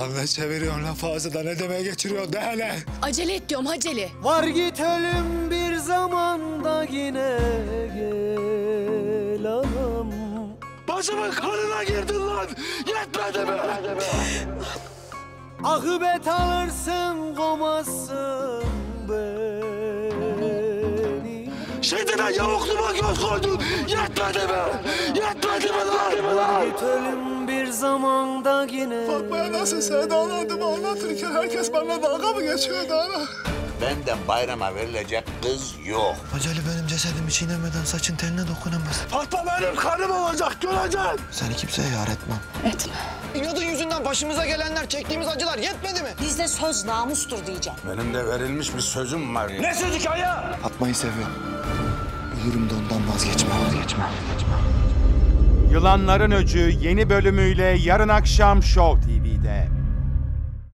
Lan ne çeviriyorsun lan fazladan, ne demeye geçiriyorsun de hele. Acele et diyorum, acele. Var git ölüm bir zamanda yine gel anam. Başımın kanına girdin lan, yetmedi mi? Akıbet alırsın, komazsın beni. Şeytana yavukluma göz koydun, yetmedi mi? Yetmedi mi lan? Git ölüm bir zamanda yine. Fatma'ya nasıl sevdalandığımı anlatırken herkes bana dalga mı geçiyordu ana? Benden bayrama verilecek kız yok. Acele benim cesedimi çiğnemeden saçın teline dokunamaz. Fatma benim karım olacak, göreceksin. Seni kimseye yar etmem. Etme. İnadın yüzünden başımıza gelenler, çektiğimiz acılar yetmedi mi? Bizde söz namustur diyeceğim. Benim de verilmiş bir sözüm var. Ne sözü ki ya? Fatma'yı seviyorum. Ölürüm de ondan vazgeçmem. Yılanların Öcü yeni bölümüyle yarın akşam Show TV'de.